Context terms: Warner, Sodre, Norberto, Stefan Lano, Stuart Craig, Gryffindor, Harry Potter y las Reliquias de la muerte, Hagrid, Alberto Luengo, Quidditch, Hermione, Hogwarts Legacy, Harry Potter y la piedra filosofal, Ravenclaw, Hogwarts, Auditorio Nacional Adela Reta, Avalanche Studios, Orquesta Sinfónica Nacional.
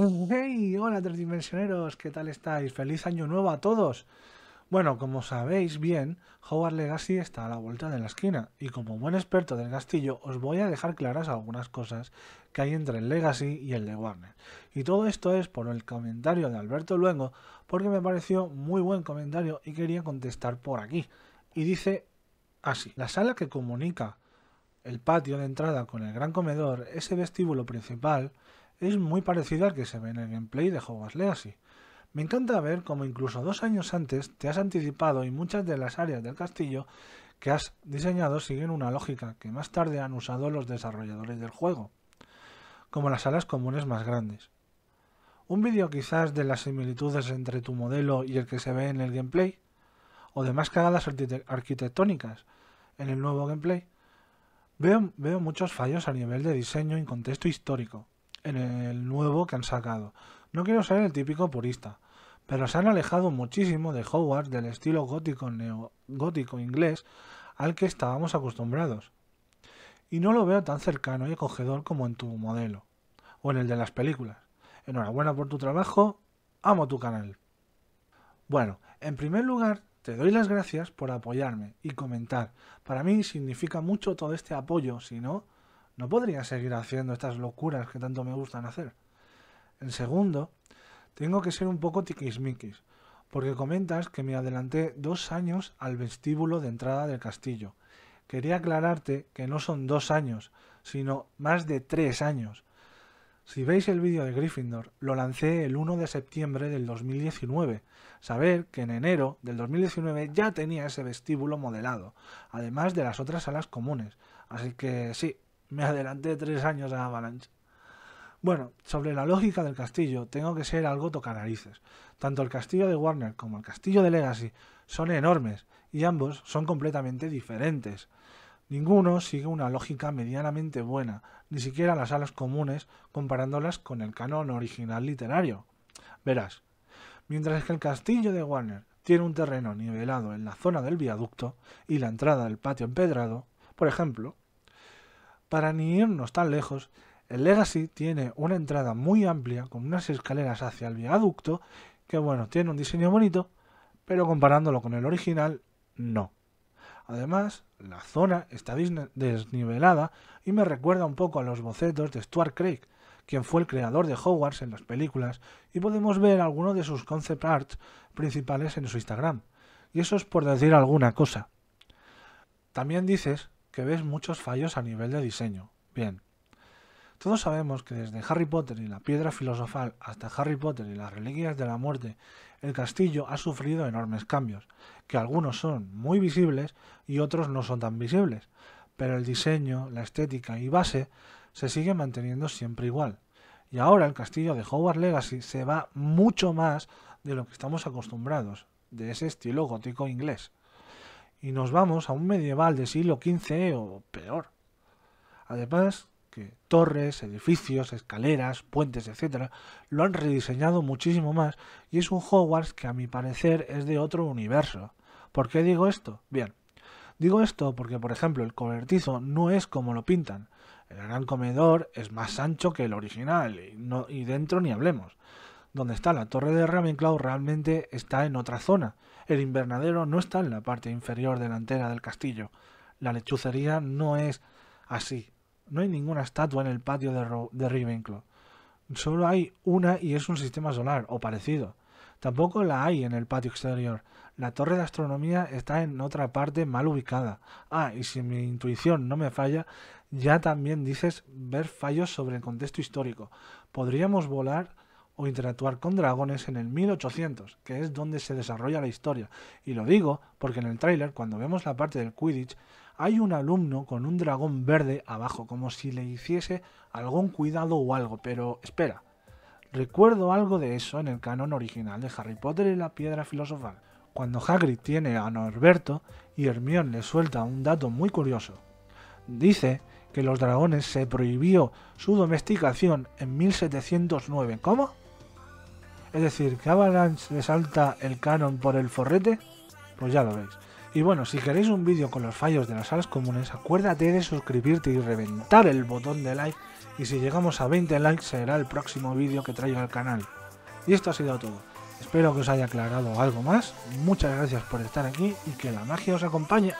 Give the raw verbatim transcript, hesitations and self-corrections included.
¡Hey! Hola, transdimensioneros, ¿qué tal estáis? ¡Feliz año nuevo a todos! Bueno, como sabéis bien, Hogwarts Legacy está a la vuelta de la esquina y como buen experto del castillo os voy a dejar claras algunas cosas que hay entre el Legacy y el de Warner. Y todo esto es por el comentario de Alberto Luengo, porque me pareció muy buen comentario y quería contestar por aquí. Y dice así: la sala que comunica el patio de entrada con el gran comedor, ese vestíbulo principal, es muy parecido al que se ve en el gameplay de Hogwarts Legacy. Me encanta ver cómo incluso dos años antes te has anticipado y muchas de las áreas del castillo que has diseñado siguen una lógica que más tarde han usado los desarrolladores del juego, como las salas comunes más grandes. Un vídeo quizás de las similitudes entre tu modelo y el que se ve en el gameplay, o de más cagadas arquitectónicas en el nuevo gameplay. Veo, veo muchos fallos a nivel de diseño y contexto histórico en el nuevo que han sacado. No quiero ser el típico purista, pero se han alejado muchísimo de Hogwarts del estilo gótico neogótico inglés al que estábamos acostumbrados, y no lo veo tan cercano y acogedor como en tu modelo o en el de las películas. Enhorabuena por tu trabajo, amo tu canal. Bueno, en primer lugar te doy las gracias por apoyarme y comentar. Para mí significa mucho todo este apoyo, si no, no podría seguir haciendo estas locuras que tanto me gustan hacer. En segundo, tengo que ser un poco tiquismiquis, porque comentas que me adelanté dos años al vestíbulo de entrada del castillo. Quería aclararte que no son dos años, sino más de tres años. Si veis el vídeo de Gryffindor, lo lancé el uno de septiembre del dos mil diecinueve. Saber que en enero del dos mil diecinueve ya tenía ese vestíbulo modelado, además de las otras salas comunes. Así que sí, me adelanté tres años a Avalanche. Bueno, sobre la lógica del castillo, tengo que ser algo tocanarices. Tanto el castillo de Warner como el castillo de Legacy son enormes y ambos son completamente diferentes. Ninguno sigue una lógica medianamente buena, ni siquiera las salas comunes comparándolas con el canon original literario. Verás, mientras que el castillo de Warner tiene un terreno nivelado en la zona del viaducto y la entrada del patio empedrado, por ejemplo, para ni irnos tan lejos, el Legacy tiene una entrada muy amplia con unas escaleras hacia el viaducto que, bueno, tiene un diseño bonito, pero comparándolo con el original, no. Además, la zona está desnivelada y me recuerda un poco a los bocetos de Stuart Craig, quien fue el creador de Hogwarts en las películas, y podemos ver algunos de sus concept arts principales en su Instagram. Y eso es por decir alguna cosa. También dices que ves muchos fallos a nivel de diseño. Bien, todos sabemos que desde Harry Potter y la piedra filosofal hasta Harry Potter y las reliquias de la muerte, el castillo ha sufrido enormes cambios, que algunos son muy visibles y otros no son tan visibles, pero el diseño, la estética y base se sigue manteniendo siempre igual. Y ahora el castillo de Hogwarts Legacy se va mucho más de lo que estamos acostumbrados, de ese estilo gótico inglés. Y nos vamos a un medieval de siglo quince o peor. Además, que torres, edificios, escaleras, puentes, etcétera, lo han rediseñado muchísimo más y es un Hogwarts que a mi parecer es de otro universo. ¿Por qué digo esto? Bien, digo esto porque, por ejemplo, el cobertizo no es como lo pintan. El gran comedor es más ancho que el original y, no, y dentro ni hablemos. Donde está la torre de Ravenclaw realmente está en otra zona. El invernadero no está en la parte inferior delantera del castillo. La lechucería no es así. No hay ninguna estatua en el patio de, de Ravenclaw. Solo hay una y es un sistema solar, o parecido. Tampoco la hay en el patio exterior. La torre de astronomía está en otra parte mal ubicada. Ah, y si mi intuición no me falla, ya también dices ver fallos sobre el contexto histórico. Podríamos volar o interactuar con dragones en el mil ochocientos, que es donde se desarrolla la historia. Y lo digo porque en el tráiler, cuando vemos la parte del Quidditch, hay un alumno con un dragón verde abajo, como si le hiciese algún cuidado o algo. Pero espera, recuerdo algo de eso en el canon original de Harry Potter y la piedra filosofal, cuando Hagrid tiene a Norberto y Hermione le suelta un dato muy curioso. Dice que los dragones se prohibió su domesticación en mil setecientos nueve. ¿Cómo? Es decir, ¿que Avalanche le salta el canon por el forrete? Pues ya lo veis. Y bueno, si queréis un vídeo con los fallos de las salas comunes, acuérdate de suscribirte y reventar el botón de like, y si llegamos a veinte likes será el próximo vídeo que traiga al canal. Y esto ha sido todo, espero que os haya aclarado algo más, muchas gracias por estar aquí y que la magia os acompañe.